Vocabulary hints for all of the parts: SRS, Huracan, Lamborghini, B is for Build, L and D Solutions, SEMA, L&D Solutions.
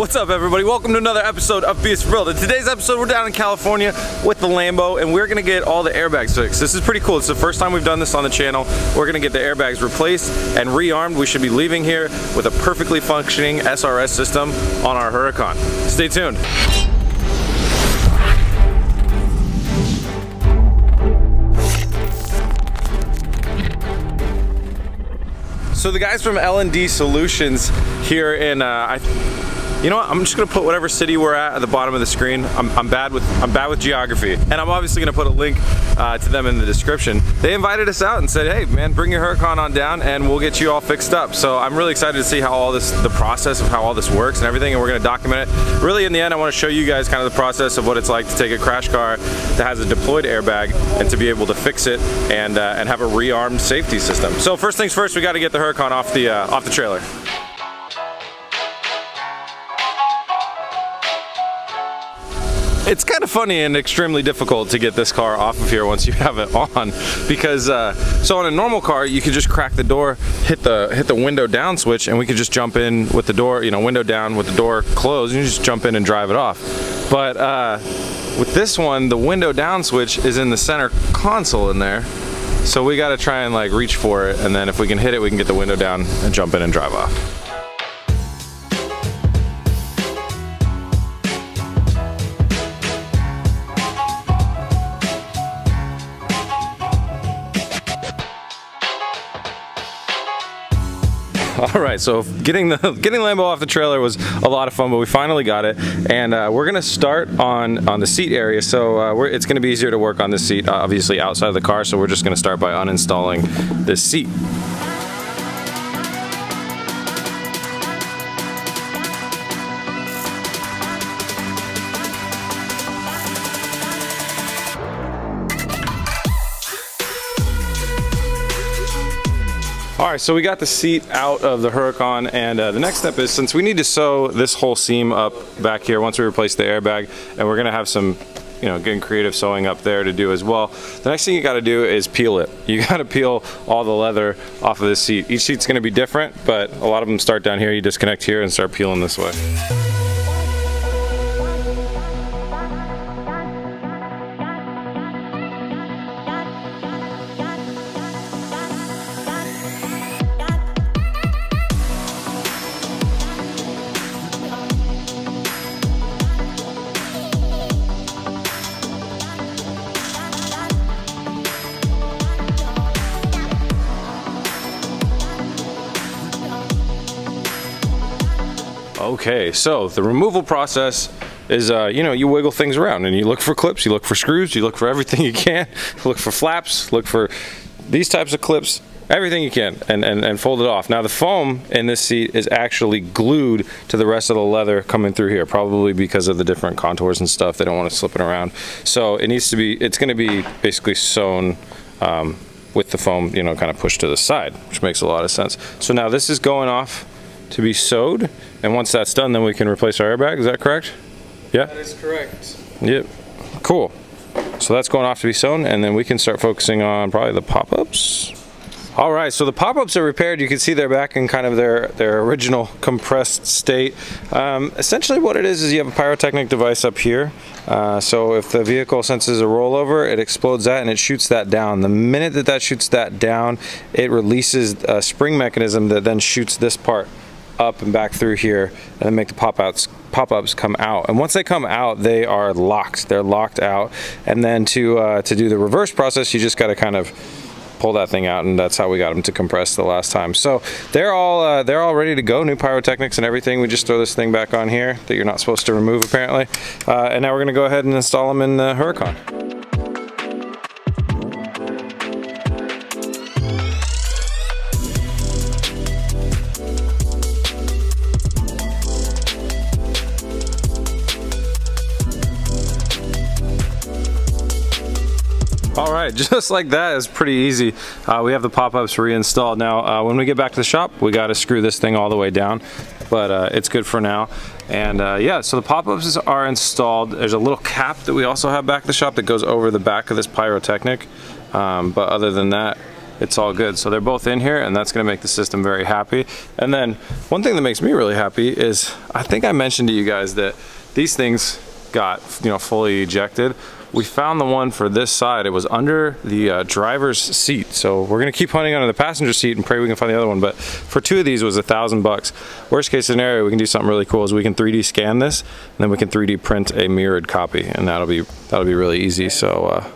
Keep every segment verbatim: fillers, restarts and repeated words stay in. What's up, everybody? Welcome to another episode of B is for Build. In today's episode, we're down in California with the Lambo, and we're gonna get all the airbags fixed. This is pretty cool. It's the first time we've done this on the channel. We're gonna get the airbags replaced and rearmed. We should be leaving here with a perfectly functioning S R S system on our Huracan. Stay tuned. So the guys from L and D Solutions here in, uh, I, you know what, I'm just gonna put whatever city we're at at the bottom of the screen. I'm, I'm bad with I'm bad with geography, and I'm obviously gonna put a link uh, to them in the description. They invited us out and said, hey man, bring your Huracan on down and we'll get you all fixed up. So I'm really excited to see how all this, the process of how all this works and everything, and we're gonna document it. Really in the end, I wanna show you guys kind of the process of what it's like to take a crash car that has a deployed airbag and to be able to fix it and, uh, and have a rearmed safety system. So first things first, we gotta get the Huracan off the, uh, off the trailer. It's kind of funny and extremely difficult to get this car off of here once you have it on, because uh, so on a normal car you could just crack the door, hit the hit the window down switch, and we could just jump in with the door, you know, window down with the door closed, and you just jump in and drive it off. But uh, with this one, the window down switch is in the center console in there, so we got to try and like reach for it, and then if we can hit it, we can get the window down and jump in and drive off. All right, so getting the getting Lambo off the trailer was a lot of fun, but we finally got it, and uh, we're gonna start on on the seat area. So uh, we're, it's gonna be easier to work on this seat, uh, obviously outside of the car. So we're just gonna start by uninstalling this seat. Alright, so we got the seat out of the Huracan, and uh, the next step is, since we need to sew this whole seam up back here once we replace the airbag, and we're going to have some, you know, good creative sewing up there to do as well. The next thing you got to do is peel it. You got to peel all the leather off of this seat. Each seat's going to be different, but a lot of them start down here. You disconnect here and start peeling this way. Okay, so the removal process is, uh, you know, you wiggle things around and you look for clips, you look for screws, you look for everything you can, look for flaps, look for these types of clips, everything you can, and, and, and fold it off. Now the foam in this seat is actually glued to the rest of the leather coming through here, probably because of the different contours and stuff. They don't want to slip it around. So it needs to be, it's going to be basically sewn um, with the foam, you know, kind of pushed to the side, which makes a lot of sense. So now this is going off to be sewed, and once that's done, then we can replace our airbag. Is that correct? Yeah, that is correct. Yep. Cool. So that's going off to be sewn, and then we can start focusing on probably the pop-ups. All right, so the pop-ups are repaired. You can see they're back in kind of their their original compressed state. Um, essentially what it is is you have a pyrotechnic device up here. Uh, so if the vehicle senses a rollover, it explodes that and it shoots that down. The minute that that shoots that down, it releases a spring mechanism that then shoots this part up and back through here, and then make the pop-ups pop-ups come out. And once they come out, they are locked. They're locked out. And then to uh, to do the reverse process, you just got to kind of pull that thing out, and that's how we got them to compress the last time. So they're all uh, they're all ready to go. New pyrotechnics and everything. We just throw this thing back on here that you're not supposed to remove apparently. Uh, and now we're gonna go ahead and install them in the Huracan. All right, just like that is pretty easy. Uh, we have the pop-ups reinstalled. Now, uh, when we get back to the shop, we gotta screw this thing all the way down, but uh, it's good for now. And uh, yeah, so the pop-ups are installed. There's a little cap that we also have back at the shop that goes over the back of this pyrotechnic. Um, but other than that, it's all good. So they're both in here, and that's gonna make the system very happy. And then one thing that makes me really happy is, I think I mentioned to you guys that these things got, you know, fully ejected. We found the one for this side. It was under the uh, driver's seat. So we're gonna keep hunting under the passenger seat and pray we can find the other one. But for two of these, it was a thousand bucks. Worst case scenario, we can do something really cool is we can three D scan this, and then we can three D print a mirrored copy, and that'll be that'll be really easy. So uh,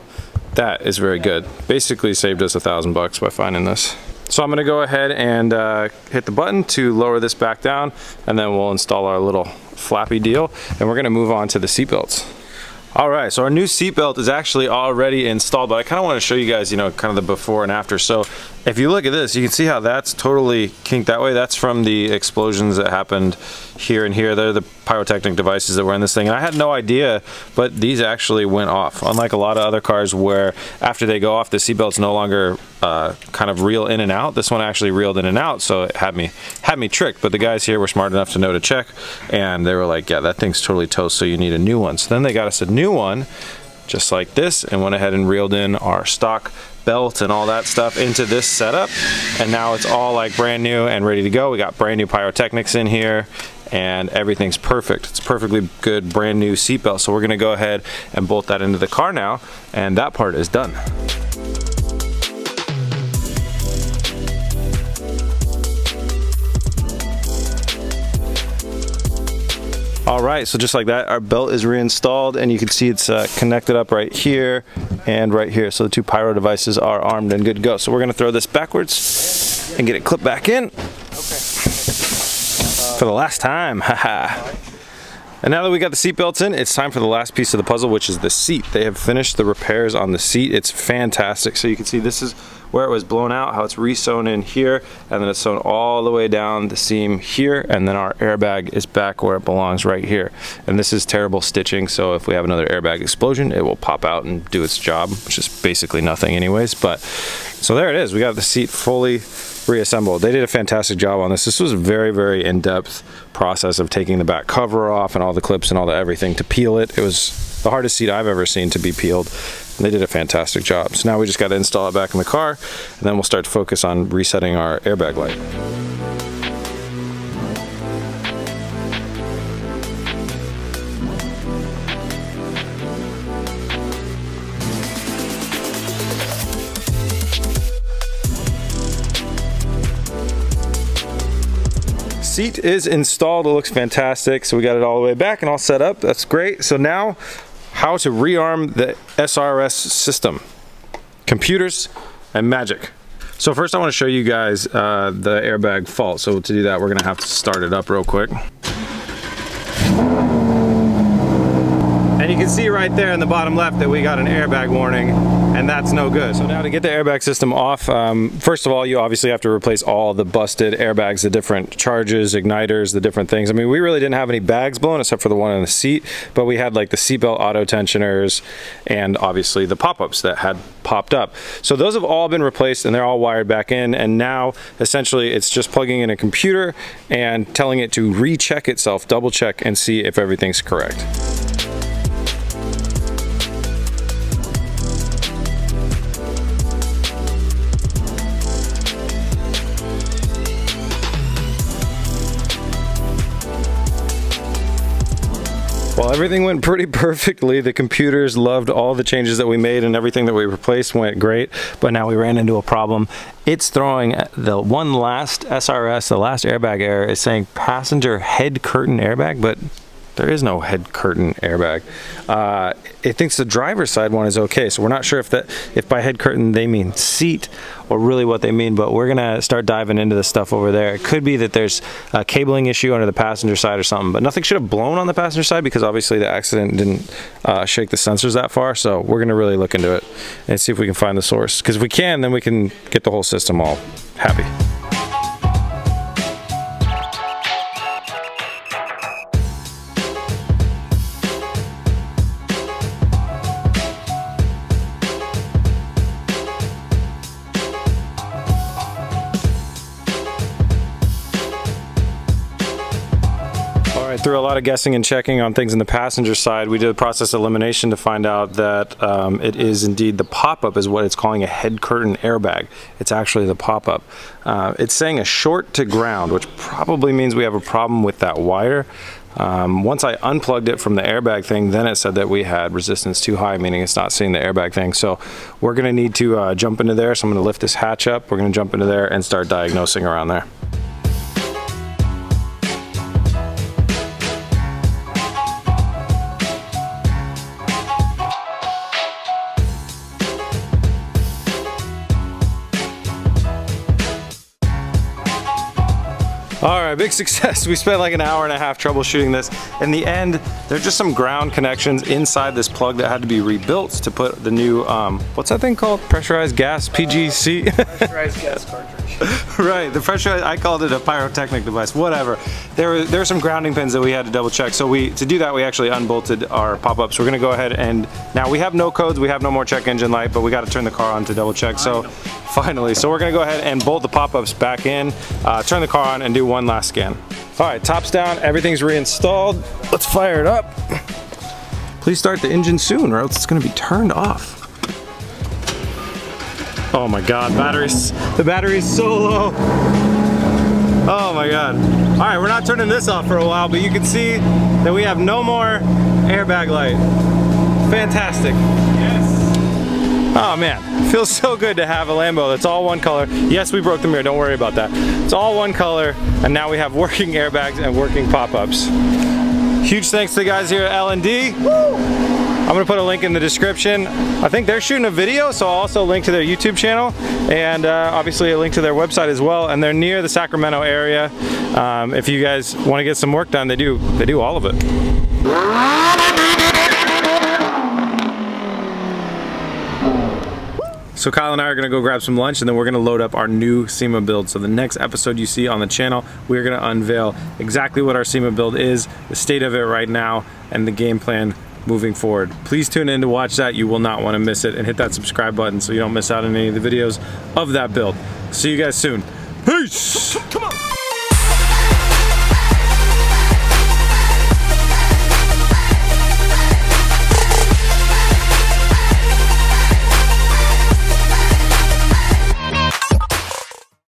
that is very good. Basically saved us a thousand bucks by finding this. So I'm gonna go ahead and uh, hit the button to lower this back down, and then we'll install our little flappy deal, and we're gonna move on to the seat belts. All right, so our new seatbelt is actually already installed, but I kind of want to show you guys, you know, kind of the before and after. So if you look at this, you can see how that's totally kinked that way. That's from the explosions that happened here and here. They're the pyrotechnic devices that were in this thing. And I had no idea, but these actually went off. Unlike a lot of other cars where after they go off, the seatbelts no longer uh, kind of reel in and out. This one actually reeled in and out, so it had me, had me tricked. But the guys here were smart enough to know to check, and they were like, yeah, that thing's totally toast, so you need a new one. So then they got us a new one just like this, and went ahead and reeled in our stock belt and all that stuff into this setup, and now it's all like brand new and ready to go. We got brand new pyrotechnics in here, and everything's perfect. It's perfectly good brand new seat belt. So we're gonna go ahead and bolt that into the car now, and that part is done. All right, so just like that, our belt is reinstalled, and you can see it's uh, connected up right here and right here. So the two pyro devices are armed and good to go. So we're gonna throw this backwards and get it clipped back in for the last time, haha. And now that we got the seat belts in, it's time for the last piece of the puzzle, which is the seat. They have finished the repairs on the seat. It's fantastic. So you can see this is where it was blown out, how it's re-sewn in here, and then it's sewn all the way down the seam here, and then our airbag is back where it belongs right here. And this is terrible stitching, so if we have another airbag explosion, it will pop out and do its job, which is basically nothing anyways. But so there it is. We got the seat fully reassembled. They did a fantastic job on this. This was a very, very in-depth process of taking the back cover off and all the clips and all the everything to peel it. It was the hardest seat I've ever seen to be peeled. They did a fantastic job. So now we just got to install it back in the car, and then we'll start to focus on resetting our airbag light. Seat is installed. It looks fantastic. So we got it all the way back and all set up. That's great. So now, how to rearm the S R S system. Computers and magic. So first I want to show you guys uh, the airbag fault. So to do that, we're gonna have to start it up real quick. And you can see right there in the bottom left that we got an airbag warning, and that's no good. So now to get the airbag system off, um, first of all, you obviously have to replace all the busted airbags, the different charges, igniters, the different things. I mean, we really didn't have any bags blown except for the one in the seat, but we had like the seatbelt auto tensioners and obviously the pop-ups that had popped up. So those have all been replaced, and they're all wired back in, and now essentially it's just plugging in a computer and telling it to recheck itself, double check, and see if everything's correct. Well, everything went pretty perfectly. The computers loved all the changes that we made, and everything that we replaced went great, but now we ran into a problem. It's throwing the one last S R S, the last airbag error, is saying passenger head curtain airbag, but there is no head curtain airbag. Uh, it thinks the driver's side one is okay, so we're not sure if that if by head curtain they mean seat or really what they mean, but we're gonna start diving into this stuff over there. It could be that there's a cabling issue under the passenger side or something, but nothing should have blown on the passenger side because obviously the accident didn't uh, shake the sensors that far, so we're gonna really look into it and see if we can find the source, because if we can, then we can get the whole system all happy. Alright, through a lot of guessing and checking on things in the passenger side, we did a process elimination to find out that um, it is indeed the pop-up is what it's calling a head curtain airbag. It's actually the pop-up. Uh, it's saying a short to ground, which probably means we have a problem with that wire. Um, once I unplugged it from the airbag thing, then it said that we had resistance too high, meaning it's not seeing the airbag thing. So we're going to need to uh, jump into there. So I'm going to lift this hatch up. We're going to jump into there and start diagnosing around there. All right, big success. We spent like an hour and a half troubleshooting this. In the end, there's just some ground connections inside this plug that had to be rebuilt to put the new, um, what's that thing called? Pressurized gas, P G C? Uh, pressurized gas cartridge. Right, the pressurized, I called it a pyrotechnic device, whatever. There were, there were some grounding pins that we had to double check. So we to do that, we actually unbolted our pop-ups. We're gonna go ahead and, now we have no codes, we have no more check engine light, but we gotta turn the car on to double check. So finally, so we're gonna go ahead and bolt the pop-ups back in, uh, turn the car on and do one One last scan. All right, top's down, everything's reinstalled. Let's fire it up. Please start the engine soon or else it's gonna be turned off. Oh my God, batteries. The battery is so low. Oh my God. All right, we're not turning this off for a while, but you can see that we have no more airbag light. Fantastic. Oh man, feels so good to have a Lambo that's all one color. Yes, we broke the mirror, don't worry about that. It's all one color, and now we have working airbags and working pop-ups. Huge thanks to the guys here at L and D. I'm gonna put a link in the description. I think they're shooting a video, so I'll also link to their YouTube channel, and uh, obviously a link to their website as well, and they're near the Sacramento area. Um, if you guys wanna get some work done, they do, they do all of it. So Kyle and I are gonna go grab some lunch and then we're gonna load up our new SEMA build. So the next episode you see on the channel, we're gonna unveil exactly what our SEMA build is, the state of it right now, and the game plan moving forward. Please tune in to watch that. You will not wanna miss it, and hit that subscribe button so you don't miss out on any of the videos of that build. See you guys soon. Peace! Come on.